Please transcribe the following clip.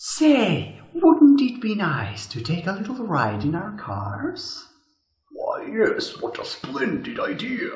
Say, wouldn't it be nice to take a little ride in our cars? Why, yes, what a splendid idea!